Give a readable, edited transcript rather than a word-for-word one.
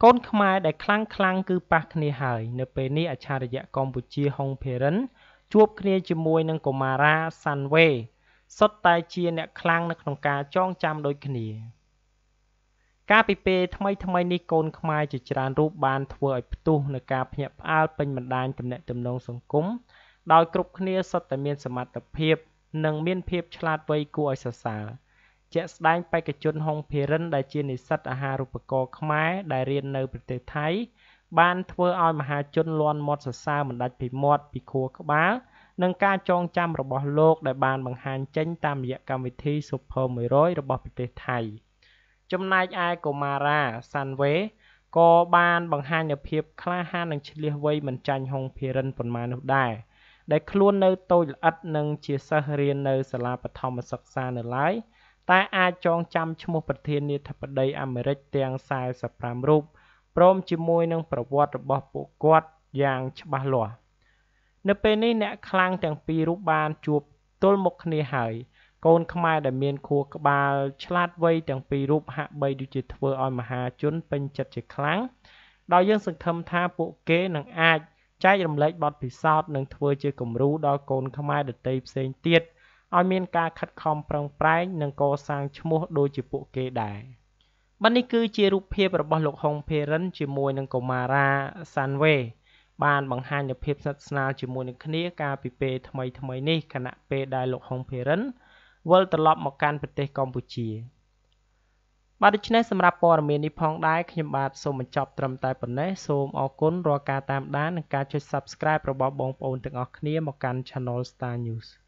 Con khmai đã clang clang cứ bác nè hài, nè bê nè acharya Campuchia Hong Peren, chuộc nè chim môi nâng Komara Sanway, sốt tai chia nè clang nè con cá chong cham đôi nè. Cá bì bê thmai nè con khmai chỉ tràn rút bàn thuở tu nè cá nhập ao bên mặt đan cầm nè tầm nông sống cúng, đòi cục nè sốt tại miền sầm mặt tập hiệp, nâng miền hiệp chlat vây cua sờ sờ. Chẹt đánh bay cái chôn Hong Phirin đại chiến sát ở Hà Rục Cò Khmer đại liên nơi bị tử thái ban thưa ao mà Hà chôn loan mót sờ sa mình đặt bị mót bị khua các bá nâng ca chong chăm rồi bỏ lột đại ban bằng hàng chánh tam dạ cam vị thi sụp hờ mười rối rồi bỏ bị tử thái trong nay ai của Mara San Vé co ban bằng hai nhập hiệp kha hai nâng chia vây mình tranh Hong Phirin phần màn lúc đại đại luôn nơi tôi là ắt nâng chia sa liên nơi sờ la bát thom mà sập sa nơi lái Ta ai chong chăm cho một vật thiên như thật vật đầy Americ tiếng sai sập ram rụp, prom chỉ môi nâng bờ vọt bọc bộ quạt giang chắp ba lòa. Nơi bên này nè khang tiếng pi rụp ban chụp tôi một nề hải, con không ai để miền khu các bà chát vây tiếng pi rụp hạ bay đi chỉ thưa oi mà hà chốn bên chật chỉ kháng. Đòi dân sự thâm tha bộ kế nâng ai trái dầm lấy bọt bị sọt nâng thưa chỉ cầm rú đòi con không ai để tây sen tiệt. Ai miền ca khát khom prang prang nâng co sang chmua đôi chỉ bộ kê đại. Ban này cứ chia rụp hiệp và bỏ lục Hong Phirin chỉ môi nâng cầu Mara San Vé. Ban bằng hai nhập hiệp sát sna chỉ môi nâng khné ca bị pê thmai ní khả nạ pê đại lục Hong Phirin. Vỡ tờ lọp một can bật tế Campuchia. Ba đứa này xem ra por miền đi phong đại khi nhập bát xôm mình chọc trầm tai bẩn đấy xôm ao cún roa ca tam đá nâng ca chơi subscribe và bỏ bóng ôn từng ao khné một can channel Star News.